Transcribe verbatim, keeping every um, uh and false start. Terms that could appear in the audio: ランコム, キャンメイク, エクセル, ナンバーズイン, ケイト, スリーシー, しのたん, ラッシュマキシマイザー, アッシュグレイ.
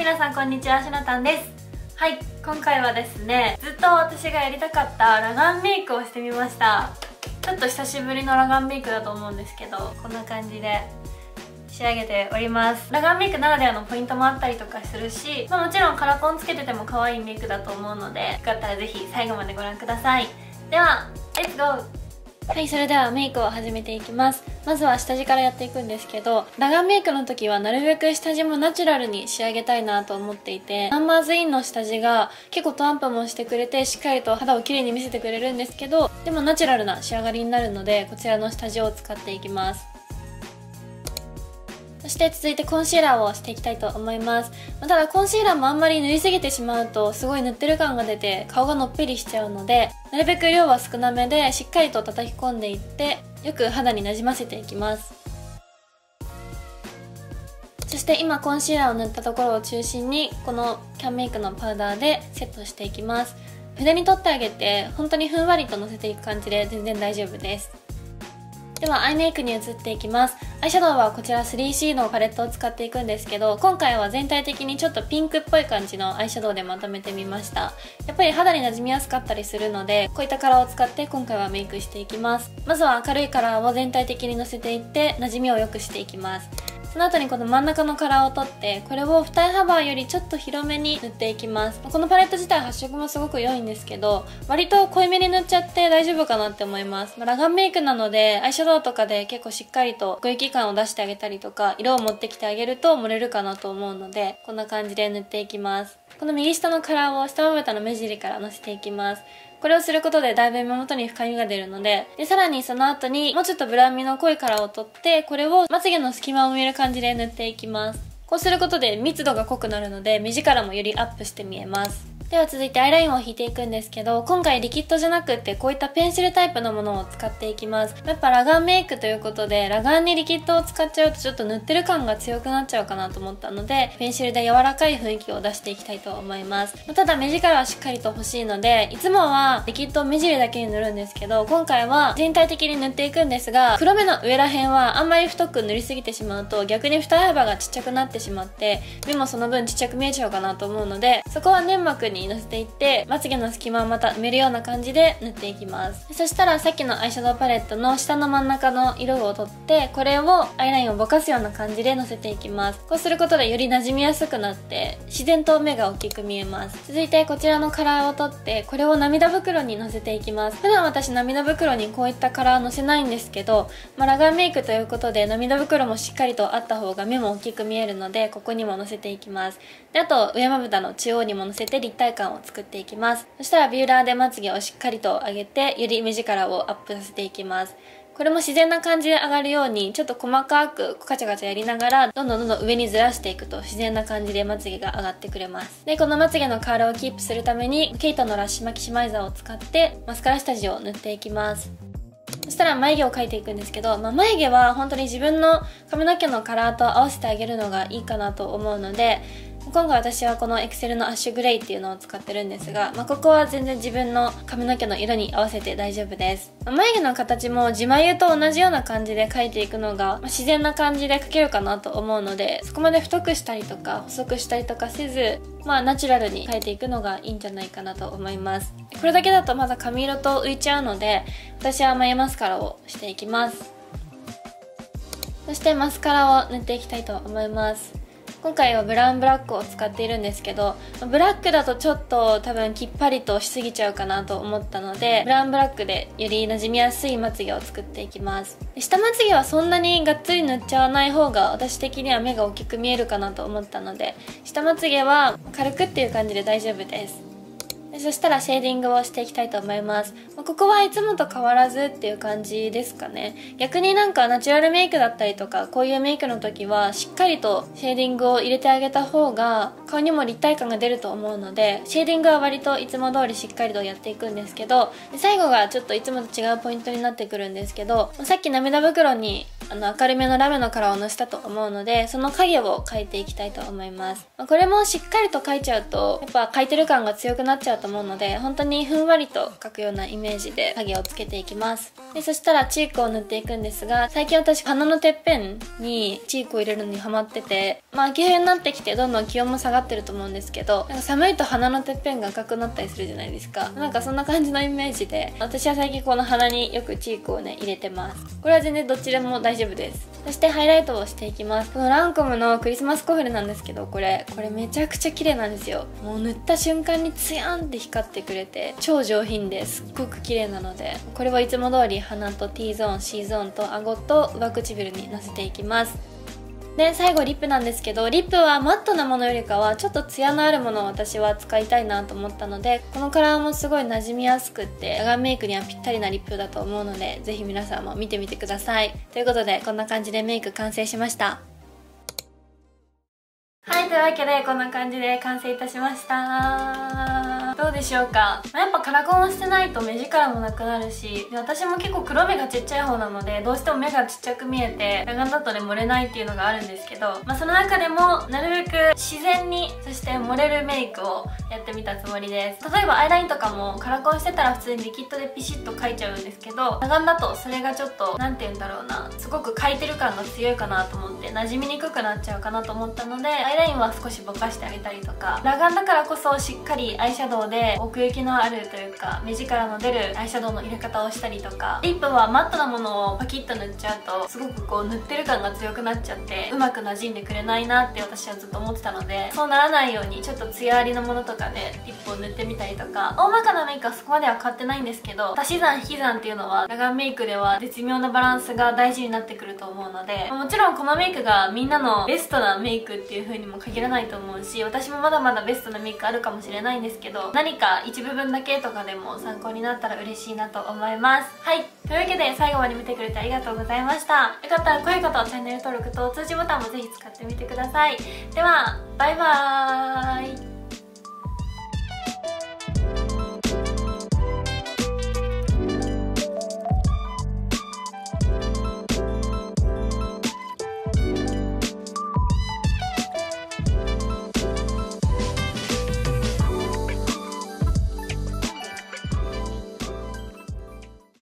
皆さんこんにちは、しのたんです。はい、今回はですね、ずっと私がやりたかった裸眼メイクをしてみました。ちょっと久しぶりの裸眼メイクだと思うんですけど、こんな感じで仕上げております。裸眼メイクならではのポイントもあったりとかするし、まあ、もちろんカラコンつけてても可愛いメイクだと思うので、よかったらぜひ最後までご覧ください。ではレッツゴー。はい、それではメイクを始めていきます。まずは下地からやっていくんですけど、裸眼メイクの時はなるべく下地もナチュラルに仕上げたいなと思っていて、ナンバーズインの下地が結構トアンプもしてくれて、しっかりと肌を綺麗に見せてくれるんですけど、でもナチュラルな仕上がりになるので、こちらの下地を使っていきます。そして続いてコンシーラーをしていきたいと思います。ただコンシーラーもあんまり塗りすぎてしまうと、すごい塗ってる感が出て顔がのっぺりしちゃうので、なるべく量は少なめでしっかりと叩き込んでいって、よく肌になじませていきます。そして今コンシーラーを塗ったところを中心に、このキャンメイクのパウダーでセットしていきます。筆に取ってあげて、本当にふんわりとのせていく感じで全然大丈夫です。ではアイメイクに移っていきます。アイシャドウはこちら スリーシー のパレットを使っていくんですけど、今回は全体的にちょっとピンクっぽい感じのアイシャドウでまとめてみました。やっぱり肌になじみやすかったりするので、こういったカラーを使って今回はメイクしていきます。まずは明るいカラーを全体的にのせていって、なじみを良くしていきます。その後にこの真ん中のカラーを取って、これを二重幅よりちょっと広めに塗っていきます。このパレット自体発色もすごく良いんですけど、割と濃いめに塗っちゃって大丈夫かなって思います。裸眼メイクなので、アイシャドウとかで結構しっかりと奥行き感を出してあげたりとか、色を持ってきてあげると盛れるかなと思うので、こんな感じで塗っていきます。この右下のカラーを下まぶたの目尻からのせていきます。これをすることでだいぶ目元に深みが出るので、でさらにその後にもうちょっとブラウンみの濃いカラーを取って、これをまつげの隙間を埋める感じで塗っていきます。こうすることで密度が濃くなるので、目力もよりアップして見えます。では続いてアイラインを引いていくんですけど、今回リキッドじゃなくってこういったペンシルタイプのものを使っていきます。やっぱ裸眼メイクということで、裸眼にリキッドを使っちゃうとちょっと塗ってる感が強くなっちゃうかなと思ったので、ペンシルで柔らかい雰囲気を出していきたいと思います。ただ目力はしっかりと欲しいので、いつもはリキッドを目尻だけに塗るんですけど、今回は全体的に塗っていくんですが、黒目の上ら辺はあんまり太く塗りすぎてしまうと、逆に二重幅がちっちゃくなってしまって、目もその分ちっちゃく見えちゃうかなと思うので、そこは粘膜にのせていって、まつげの隙間をまた埋めるような感じで塗っていきます。そしたらさっきのアイシャドウパレットの下の真ん中の色を取って、これをアイラインをぼかすような感じでのせていきます。こうすることでよりなじみやすくなって、自然と目が大きく見えます。続いてこちらのカラーを取って、これを涙袋にのせていきます。普段私涙袋にこういったカラーのせないんですけど、まあ、裸眼メイクということで涙袋もしっかりとあった方が目も大きく見えるので、ここにものせていきます。であと上まぶたの中央にものせて立体感を作っていきます。そしたらビューラーでまつげをしっかりと上げて、より目力をアップさせていきます。これも自然な感じで上がるように、ちょっと細かくカチャカチャやりながら、どんどんどんどん上にずらしていくと自然な感じでまつげが上がってくれます。でこのまつげのカールをキープするために、ケイトのラッシュマキシマイザーを使ってマスカラ下地を塗っていきます。そしたら眉毛を描いていくんですけど、まあ、眉毛は本当に自分の髪の毛のカラーと合わせてあげるのがいいかなと思うので、今回私はこのエクセルのアッシュグレイっていうのを使ってるんですが、まあ、ここは全然自分の髪の毛の色に合わせて大丈夫です。眉毛の形も自眉と同じような感じで描いていくのが、まあ、自然な感じで描けるかなと思うので、そこまで太くしたりとか細くしたりとかせず、まあ、ナチュラルに描いていくのがいいんじゃないかなと思います。これだけだとまだ髪色と浮いちゃうので、私は眉マスカラをしていきます。そしてマスカラを塗っていきたいと思います。今回はブラウンブラックを使っているんですけど、ブラックだとちょっと多分きっぱりとしすぎちゃうかなと思ったので、ブラウンブラックでよりなじみやすいまつげを作っていきます。下まつげはそんなにがっつり塗っちゃわない方が、私的には目が大きく見えるかなと思ったので、下まつげは軽くっていう感じで大丈夫です。そしたらシェーディングをしていきたいと思います。ここはいつもと変わらずっていう感じですかね。逆になんかナチュラルメイクだったりとか、こういうメイクの時はしっかりとシェーディングを入れてあげた方が顔にも立体感が出ると思うので、シェーディングは割といつも通りしっかりとやっていくんですけど、最後がちょっといつもと違うポイントになってくるんですけど、さっき涙袋にあの明るめのラメのカラーをのせたと思うので、その影を描いていきたいと思います。これもしっかりと描いちゃうと、やっぱ描いてる感が強くなっちゃうと思うので、本当にふんわりと描くようなイメージで影をつけていきます。でそしたらチークを塗っていくんですが、最近私鼻のてっぺんにチークを入れるのにハマってて、まあ秋冬になってきてどんどん気温も下がってると思うんですけど、なんか寒いと鼻のてっぺんが赤くなったりするじゃないですか。なんかそんな感じのイメージで、私は最近この鼻によくチークをね入れてます。これは全然どっちでも大丈夫です。そしてハイライトをしていきます。このランコムのクリスマスコフレなんですけど、これこれめちゃくちゃ綺麗なんですよ。もう塗った瞬間にツヤンって光ってくれて超上品です。すっごく綺麗なので、これはいつも通り鼻と T ゾーン C ゾーンと顎と上唇にのせていきます。で最後リップなんですけど、リップはマットなものよりかはちょっとツヤのあるものを私は使いたいなと思ったので、このカラーもすごい馴染みやすくって、ラガンメイクにはぴったりなリップだと思うので、ぜひ皆さんも見てみてください。ということでこんな感じでメイク完成しました。はい、というわけでこんな感じで完成いたしました。どうでしょうか。まあ、やっぱカラコンをしてないと目力もなくなるし、私も結構黒目がちっちゃい方なので、どうしても目がちっちゃく見えて裸眼だとね盛れないっていうのがあるんですけど、まあ、その中でもなるべく自然に、そして盛れるメイクをやってみたつもりです。例えばアイラインとかもカラコンしてたら普通にリキッドでピシッと描いちゃうんですけど、裸眼だとそれがちょっと何て言うんだろうな、すごく描いてる感が強いかなと思って馴染みにくくなっちゃうかなと思ったので、アイラインは少しぼかしてあげたりとか、裸眼だからこそしっかりアイシャドウで奥行きのあるというか目力の出るアイシャドウの入れ方をしたりとか、リップはマットなものをパキッと塗っちゃうとすごくこう塗ってる感が強くなっちゃってうまく馴染んでくれないなって私はずっと思ってたので、そうならないようにちょっとツヤありのものとかでリップを塗ってみたりとか、大まかなメイクはそこまでは変わってないんですけど、足し算引き算っていうのは裸眼メイクでは絶妙なバランスが大事になってくると思うので、もちろんこのメイクがみんなのベストなメイクっていう風ににも限らないと思うし、私もまだまだベストなメイクあるかもしれないんですけど、何か一部分だけとかでも参考になったら嬉しいなと思います。はい、というわけで最後まで見てくれてありがとうございました。よかったら高評価とチャンネル登録と通知ボタンもぜひ使ってみてください。ではバイバーイ。